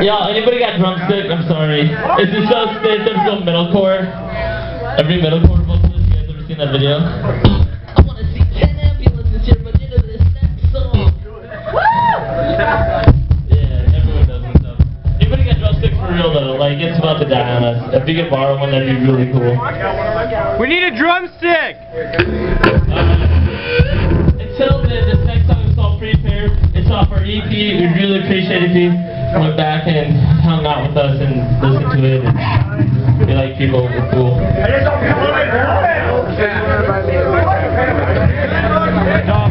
Yo, anybody got drumstick? I'm sorry. Is this so stiff? There's no metalcore. Every metalcore vocalist, you guys ever seen that video? I want to see 10 ambulances here, but you know this next song. Yeah, everyone does this stuff. Anybody got drumstick for real though? Like, it's about to die on us. If you could borrow one, that'd be really cool. We need a drumstick! Until then, this next song is called Prepare. It's off our EP. We really appreciate it, dude. Went back and hung out with us and listened to it, and we like people who are cool.